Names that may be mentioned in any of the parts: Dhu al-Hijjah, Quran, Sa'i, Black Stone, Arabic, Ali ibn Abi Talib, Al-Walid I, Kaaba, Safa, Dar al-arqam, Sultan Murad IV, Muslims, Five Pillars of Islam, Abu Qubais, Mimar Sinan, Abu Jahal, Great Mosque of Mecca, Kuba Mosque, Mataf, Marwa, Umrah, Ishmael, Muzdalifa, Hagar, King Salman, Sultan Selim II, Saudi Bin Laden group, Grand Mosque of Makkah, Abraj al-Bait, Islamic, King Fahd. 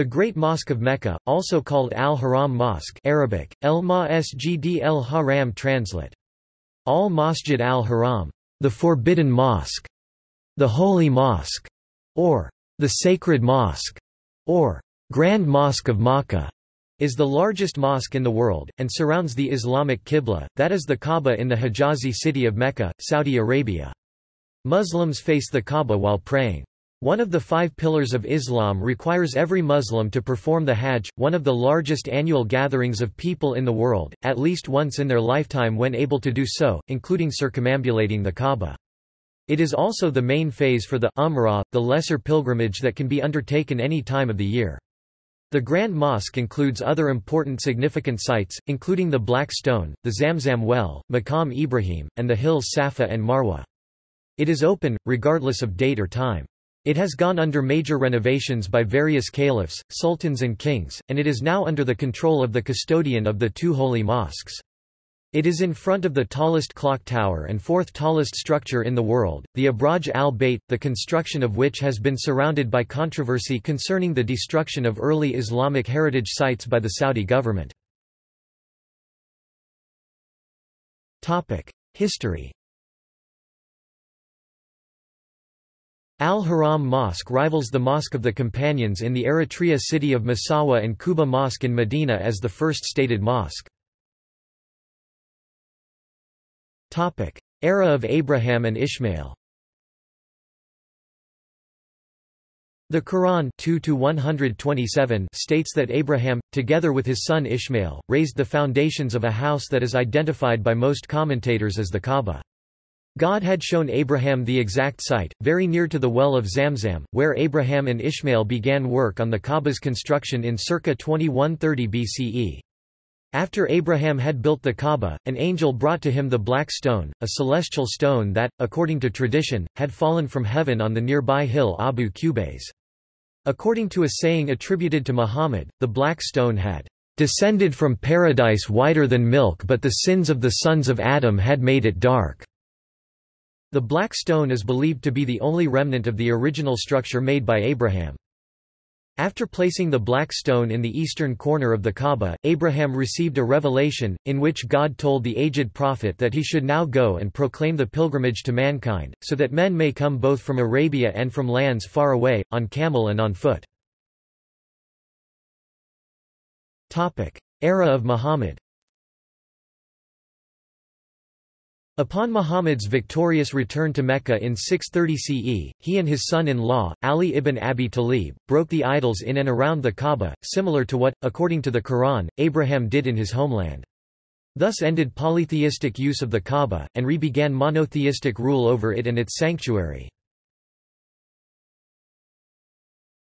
The Great Mosque of Mecca, also called Al-Haram Mosque Arabic, Al-Masjid Al-Haram translate. Al-Masjid Al-Haram, the Forbidden Mosque, the Holy Mosque, or the Sacred Mosque, or Grand Mosque of Makkah, is the largest mosque in the world, and surrounds the Islamic Qibla, that is the Kaaba in the Hejazi city of Mecca, Saudi Arabia. Muslims face the Kaaba while praying. One of the five pillars of Islam requires every Muslim to perform the Hajj, one of the largest annual gatherings of people in the world, at least once in their lifetime when able to do so, including circumambulating the Kaaba. It is also the main phase for the Umrah, the lesser pilgrimage that can be undertaken any time of the year. The Grand Mosque includes other important significant sites, including the Black Stone, the Zamzam Well, Maqam Ibrahim, and the hills Safa and Marwa. It is open, regardless of date or time. It has gone under major renovations by various caliphs, sultans and kings, and it is now under the control of the custodian of the two holy mosques. It is in front of the tallest clock tower and fourth tallest structure in the world, the Abraj al-Bait, the construction of which has been surrounded by controversy concerning the destruction of early Islamic heritage sites by the Saudi government. History. Al-Haram Mosque rivals the Mosque of the Companions in the Eritrea city of Massawa and Kuba Mosque in Medina as the first stated mosque. Era of Abraham and Ishmael. The Quran 2-127 states that Abraham, together with his son Ishmael, raised the foundations of a house that is identified by most commentators as the Kaaba. God had shown Abraham the exact site, very near to the well of Zamzam, where Abraham and Ishmael began work on the Kaaba's construction in circa 2130 BCE. After Abraham had built the Kaaba, an angel brought to him the Black Stone, a celestial stone that, according to tradition, had fallen from heaven on the nearby hill Abu Qubais. According to a saying attributed to Muhammad, the Black Stone had descended from paradise whiter than milk, but the sins of the sons of Adam had made it dark. The Black Stone is believed to be the only remnant of the original structure made by Abraham. After placing the Black Stone in the eastern corner of the Kaaba, Abraham received a revelation, in which God told the aged prophet that he should now go and proclaim the pilgrimage to mankind, so that men may come both from Arabia and from lands far away, on camel and on foot. Era of Muhammad. Upon Muhammad's victorious return to Mecca in 630 CE, he and his son-in-law, Ali ibn Abi Talib, broke the idols in and around the Kaaba, similar to what, according to the Quran, Abraham did in his homeland. Thus ended polytheistic use of the Kaaba, and re-began monotheistic rule over it and its sanctuary.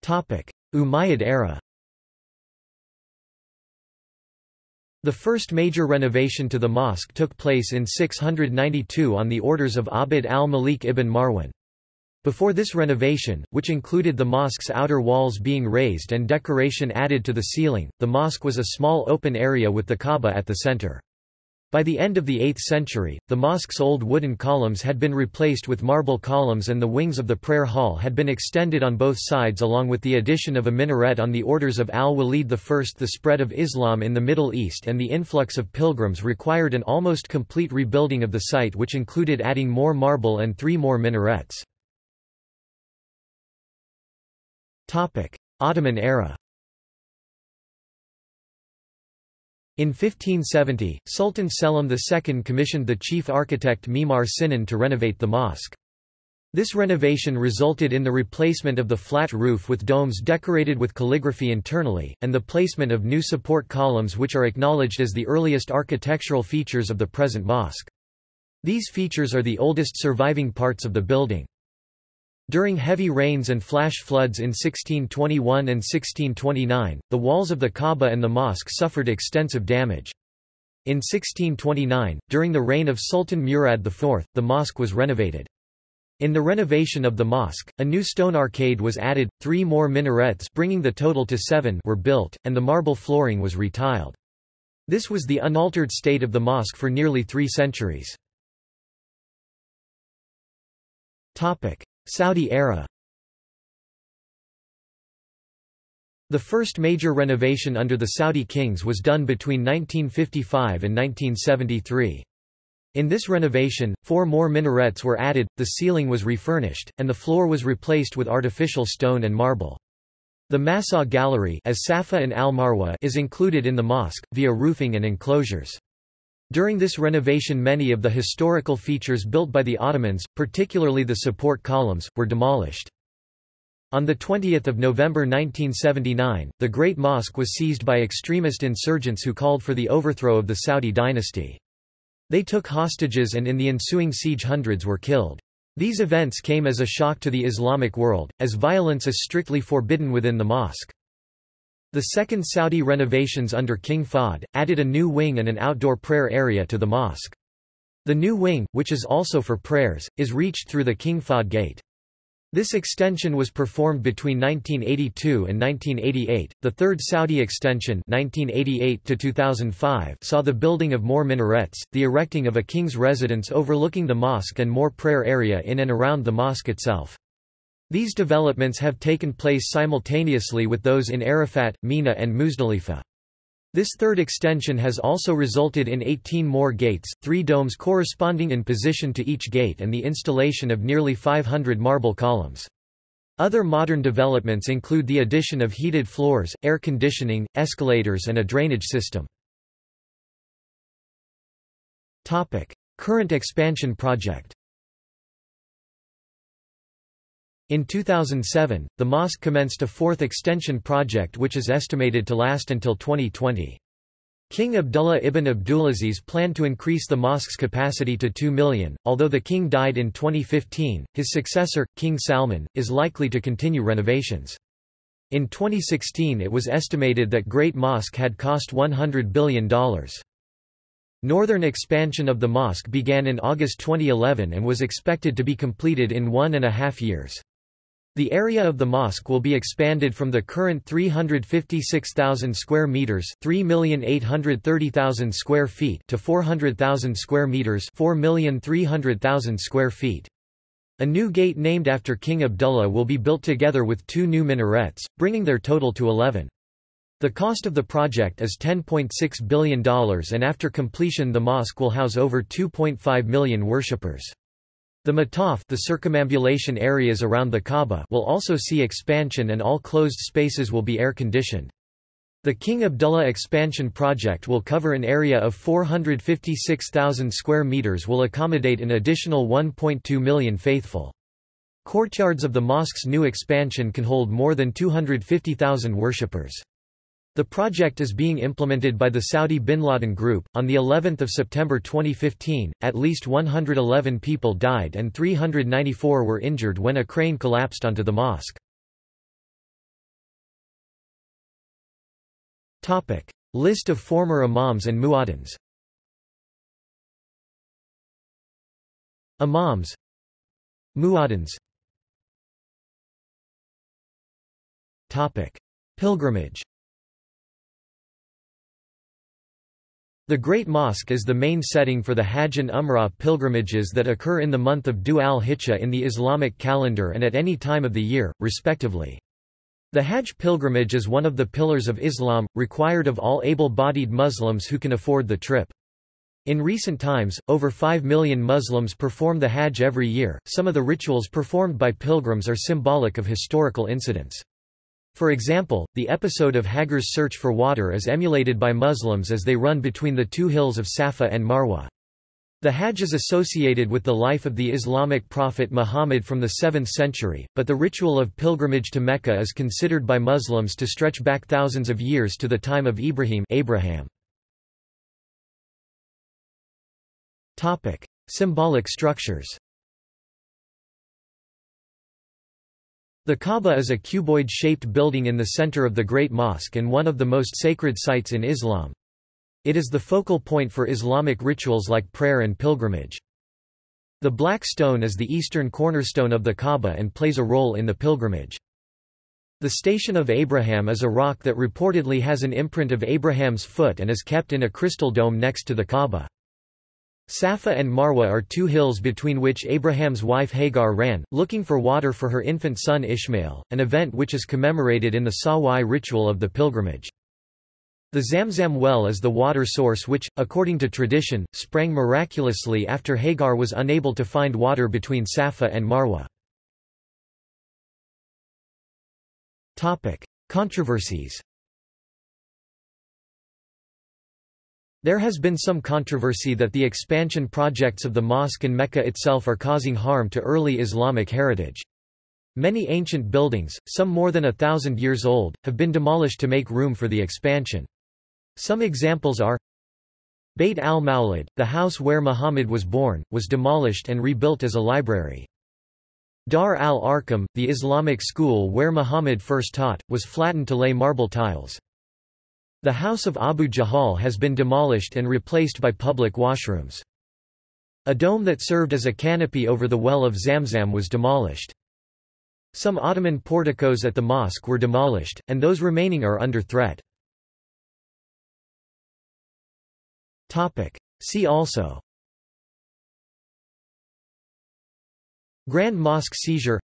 Umayyad era. The first major renovation to the mosque took place in 692 on the orders of Abd al-Malik ibn Marwan. Before this renovation, which included the mosque's outer walls being raised and decoration added to the ceiling, the mosque was a small open area with the Kaaba at the center. By the end of the 8th century, the mosque's old wooden columns had been replaced with marble columns and the wings of the prayer hall had been extended on both sides along with the addition of a minaret on the orders of Al-Walid I. The spread of Islam in the Middle East and the influx of pilgrims required an almost complete rebuilding of the site, which included adding more marble and 3 more minarets. Ottoman era. In 1570, Sultan Selim II commissioned the chief architect Mimar Sinan to renovate the mosque. This renovation resulted in the replacement of the flat roof with domes decorated with calligraphy internally, and the placement of new support columns which are acknowledged as the earliest architectural features of the present mosque. These features are the oldest surviving parts of the building. During heavy rains and flash floods in 1621 and 1629, the walls of the Kaaba and the mosque suffered extensive damage. In 1629, during the reign of Sultan Murad IV, the mosque was renovated. In the renovation of the mosque, a new stone arcade was added, 3 more minarets, bringing the total to 7, were built, and the marble flooring was retiled. This was the unaltered state of the mosque for nearly 3 centuries. Saudi era. The first major renovation under the Saudi kings was done between 1955 and 1973. In this renovation, 4 more minarets were added, the ceiling was refurnished, and the floor was replaced with artificial stone and marble. The Masa Gallery, as Safa and Al-Marwa, is included in the mosque, via roofing and enclosures. During this renovation, many of the historical features built by the Ottomans, particularly the support columns, were demolished. On 20 November 1979, the Great Mosque was seized by extremist insurgents who called for the overthrow of the Saudi dynasty. They took hostages, and in the ensuing siege hundreds were killed. These events came as a shock to the Islamic world, as violence is strictly forbidden within the mosque. The second Saudi renovations under King Fahd added a new wing and an outdoor prayer area to the mosque. The new wing, which is also for prayers, is reached through the King Fahd Gate. This extension was performed between 1982 and 1988. The third Saudi extension, 1988 to 2005, saw the building of more minarets, the erecting of a king's residence overlooking the mosque, and more prayer area in and around the mosque itself. These developments have taken place simultaneously with those in Arafat, Mina, and Muzdalifa. This third extension has also resulted in 18 more gates, 3 domes corresponding in position to each gate, and the installation of nearly 500 marble columns. Other modern developments include the addition of heated floors, air conditioning, escalators, and a drainage system. Topic: Current expansion project. In 2007, the mosque commenced a 4th extension project which is estimated to last until 2020. King Abdullah ibn Abdulaziz planned to increase the mosque's capacity to 2 million. Although the king died in 2015, his successor, King Salman, is likely to continue renovations. In 2016, it was estimated that Great Mosque had cost $100 billion. Northern expansion of the mosque began in August 2011 and was expected to be completed in 1.5 years. The area of the mosque will be expanded from the current 356,000 square meters, 3,830,000 square feet, to 400,000 square meters, 4,300,000 square feet. A new gate named after King Abdullah will be built together with 2 new minarets, bringing their total to 11. The cost of the project is $10.6 billion, and after completion the mosque will house over 2.5 million worshippers. The Mataf, the circumambulation areas around the Kaaba, will also see expansion, and all closed spaces will be air-conditioned. The King Abdullah expansion project will cover an area of 456,000 square meters, will accommodate an additional 1.2 million faithful. Courtyards of the mosque's new expansion can hold more than 250,000 worshippers. The project is being implemented by the Saudi Bin Laden group. On the 11th of September 2015, at least 111 people died and 394 were injured when a crane collapsed onto the mosque. Topic: List of former imams and muaddins. Imams, muaddins. Topic: Pilgrimage. The Great Mosque is the main setting for the Hajj and Umrah pilgrimages that occur in the month of Dhu al-Hijjah in the Islamic calendar and at any time of the year, respectively. The Hajj pilgrimage is one of the pillars of Islam, required of all able-bodied Muslims who can afford the trip. In recent times, over 5 million Muslims perform the Hajj every year. Some of the rituals performed by pilgrims are symbolic of historical incidents. For example, the episode of Hagar's search for water is emulated by Muslims as they run between the 2 hills of Safa and Marwa. The Hajj is associated with the life of the Islamic prophet Muhammad from the 7th century, but the ritual of pilgrimage to Mecca is considered by Muslims to stretch back thousands of years to the time of Abraham. Topic: Symbolic structures. The Kaaba is a cuboid-shaped building in the center of the Great Mosque and one of the most sacred sites in Islam. It is the focal point for Islamic rituals like prayer and pilgrimage. The Black Stone is the eastern cornerstone of the Kaaba and plays a role in the pilgrimage. The Station of Abraham is a rock that reportedly has an imprint of Abraham's foot and is kept in a crystal dome next to the Kaaba. Safa and Marwa are two hills between which Abraham's wife Hagar ran, looking for water for her infant son Ishmael, an event which is commemorated in the Sa'i ritual of the pilgrimage. The Zamzam Well is the water source which, according to tradition, sprang miraculously after Hagar was unable to find water between Safa and Marwa. Controversies. There has been some controversy that the expansion projects of the mosque in Mecca itself are causing harm to early Islamic heritage. Many ancient buildings, some more than 1,000 years old, have been demolished to make room for the expansion. Some examples are Bayt al-Maulid, the house where Muhammad was born, was demolished and rebuilt as a library. Dar al-arqam, the Islamic school where Muhammad first taught, was flattened to lay marble tiles. The house of Abu Jahal has been demolished and replaced by public washrooms. A dome that served as a canopy over the well of Zamzam was demolished. Some Ottoman porticos at the mosque were demolished, and those remaining are under threat. See also: Grand Mosque seizure,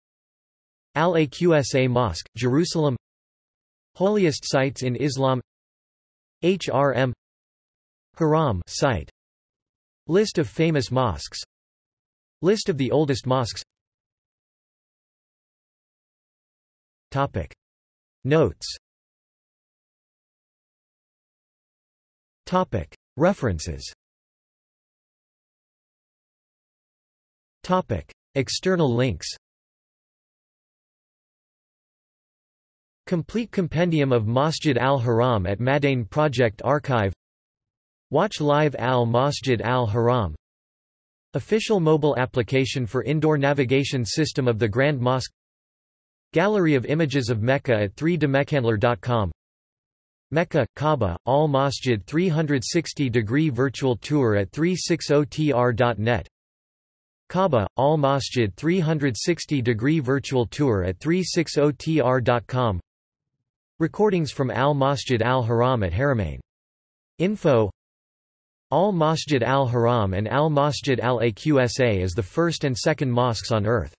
Al-Aqsa Mosque, Jerusalem, Holiest sites in Islam, Hrm Haram site, List of famous mosques, List of the oldest mosques. Topic. Notes. Topic. References. Topic. External links. Complete compendium of Masjid al-Haram at Madain Project Archive. Watch live al-Masjid al-Haram. Official mobile application for indoor navigation system of the Grand Mosque. Gallery of images of Mecca at 3dmechandler.com. Mecca, Kaaba, Al-Masjid 360-degree virtual tour at 360tr.net. Kaaba, Al-Masjid 360-degree virtual tour at 360tr.com. Recordings from Al-Masjid Al-Haram at Haramain. Info. Al-Masjid Al-Haram and Al-Masjid Al-Aqsa is the first and second mosques on Earth.